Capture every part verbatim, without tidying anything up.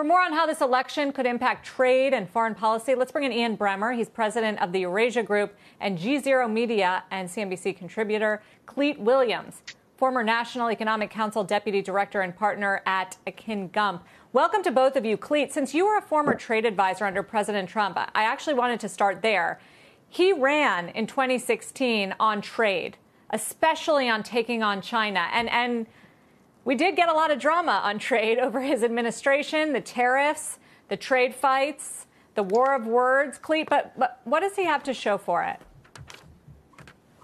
For more on how this election could impact trade and foreign policy, let's bring in Ian Bremmer. He's president of the Eurasia Group and G Zero Media, and C N B C contributor Clete Willems, former National Economic Council deputy director and partner at Akin Gump. Welcome to both of you. Clete, since you were a former trade advisor under President Trump, I actually wanted to start there. He ran in twenty sixteen on trade, especially on taking on China. And, and we did get a lot of drama on trade over his administration, the tariffs, the trade fights, the war of words. Clete, but, but what does he have to show for it?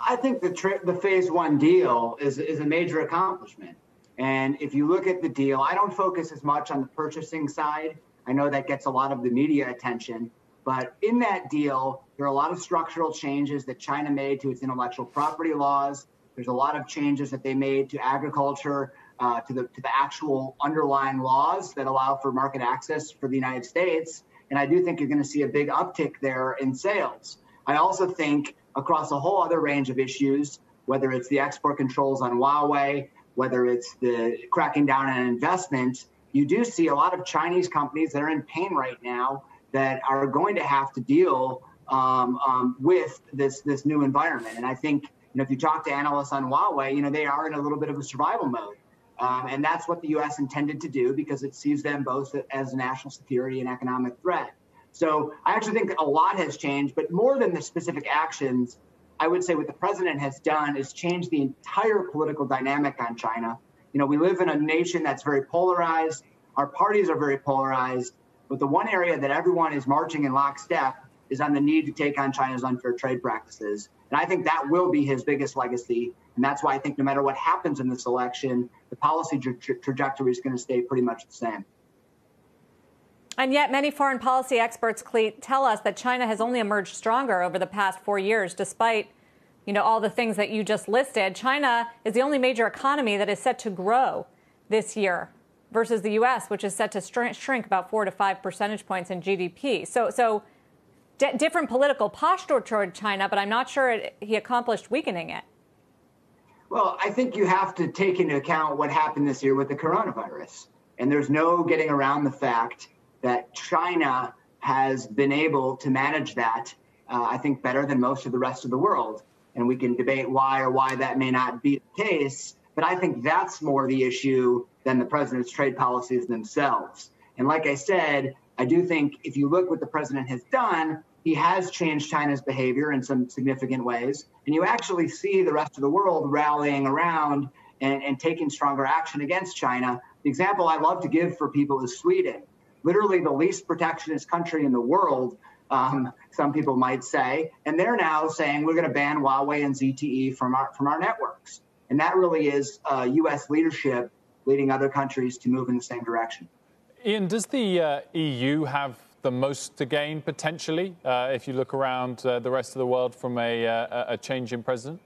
I think the, tri the phase one deal is, is a major accomplishment. And if you look at the deal, I don't focus as much on the purchasing side. I know that gets a lot of the media attention. But in that deal, there are a lot of structural changes that China made to its intellectual property laws. There's a lot of changes that they made to agriculture, uh, to, the, to the actual underlying laws that allow for market access for the United States. And I do think you're going to see a big uptick there in sales. I also think across a whole other range of issues, whether it's the export controls on Huawei, whether it's the cracking down on investment, you do see a lot of Chinese companies that are in pain right now that are going to have to deal um, um, with this this new environment. And I think, you know, if you talk to analysts on Huawei, you know, they are in a little bit of a survival mode. Um, and that's what the U S intended to do because it sees them both as a national security and economic threat. So I actually think a lot has changed, but more than the specific actions, I would say what the president has done is change the entire political dynamic on China. You know, we live in a nation that's very polarized. Our parties are very polarized. But the one area that everyone is marching in lockstep is on the need to take on China's unfair trade practices. And I think that will be his biggest legacy. And that's why I think no matter what happens in this election, the policy tra- tra- trajectory is going to stay pretty much the same. And yet many foreign policy experts, Clete, tell us that China has only emerged stronger over the past four years, despite, you know, all the things that you just listed. China is the only major economy that is set to grow this year versus the U S, which is set to shrink about four to five percentage points in G D P. So, so different political posture toward China, but I'm not sure it, he accomplished weakening it. Well, I think you have to take into account what happened this year with the coronavirus. And there's no getting around the fact that China has been able to manage that, uh, I think, better than most of the rest of the world. And we can debate why or why that may not be the case, but I think that's more the issue than the president's trade policies themselves. And like I said, I do think if you look what the president has done, he has changed China's behavior in some significant ways. And you actually see the rest of the world rallying around and, and taking stronger action against China. The example I love to give for people is Sweden. Literally the least protectionist country in the world, um, some people might say. And they're now saying we're going to ban Huawei and Z T E from our, from our networks. And that really is uh, U S leadership leading other countries to move in the same direction. Ian, does the uh, E U have the most to gain, potentially, uh, if you look around uh, the rest of the world from a, uh, a change in president?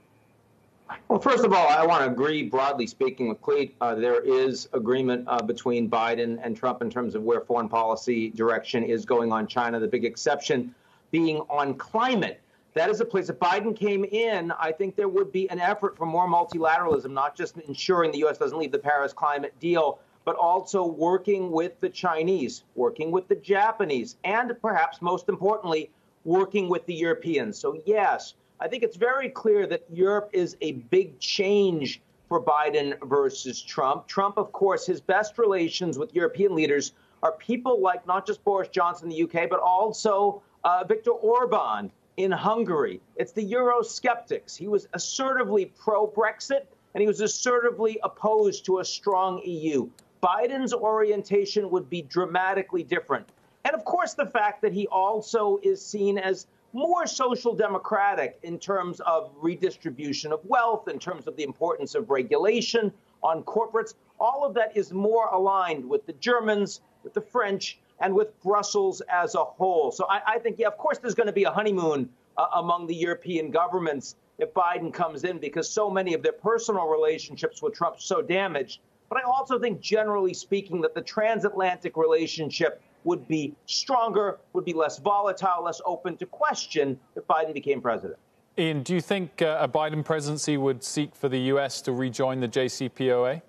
Well, first of all, I want to agree, broadly speaking, with Clete. Uh, there is agreement uh, between Biden and Trump in terms of where foreign policy direction is going on China, the big exception being on climate. That is a place, if Biden came in, I think there would be an effort for more multilateralism, not just ensuring the U S doesn't leave the Paris climate deal, but also working with the Chinese, working with the Japanese, and perhaps most importantly, working with the Europeans. So, yes, I think it's very clear that Europe is a big change for Biden versus Trump. Trump, of course, his best relations with European leaders are people like not just Boris Johnson in the U K, but also uh, Viktor Orban in Hungary. It's the Eurosceptics. He was assertively pro-Brexit, and he was assertively opposed to a strong E U. Biden's orientation would be dramatically different. And, of course, the fact that he also is seen as more social democratic in terms of redistribution of wealth, in terms of the importance of regulation on corporates. All of that is more aligned with the Germans, with the French, and with Brussels as a whole. So I, I think, yeah, of course, there's going to be a honeymoon uh, among the European governments if Biden comes in, because so many of their personal relationships with Trump are so damaged. But I also think, generally speaking, that the transatlantic relationship would be stronger, would be less volatile, less open to question if Biden became president. Ian, do you think uh, a Biden presidency would seek for the U S to rejoin the J C P O A?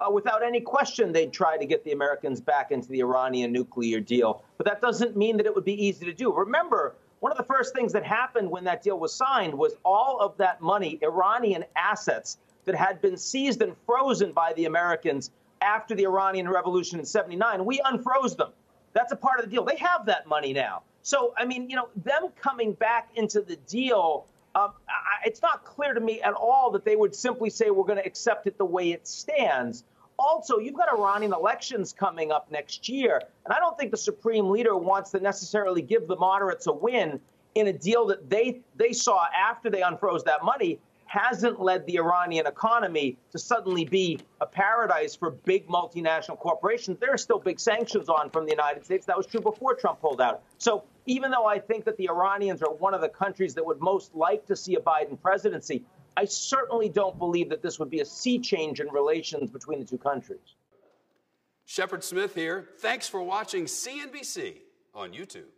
uh, without any question, they'd try to get the Americans back into the Iranian nuclear deal. But that doesn't mean that it would be easy to do. Remember, one of the first things that happened when that deal was signed was all of that money, Iranian assets, that had been seized and frozen by the Americans after the Iranian Revolution in seventy-nine, we unfroze them. That's a part of the deal. They have that money now. So, I mean, you know, them coming back into the deal, um, I, it's not clear to me at all that they would simply say we're going to accept it the way it stands. Also, you've got Iranian elections coming up next year, and I don't think the Supreme Leader wants to necessarily give the moderates a win in a deal that they, they saw after they unfroze that money hasn't led the Iranian economy to suddenly be a paradise for big multinational corporations. There are still big sanctions on from the United States. That was true before Trump pulled out. So even though I think that the Iranians are one of the countries that would most like to see a Biden presidency, I certainly don't believe that this would be a sea change in relations between the two countries. Shepard Smith here. Thanks for watching C N B C on YouTube.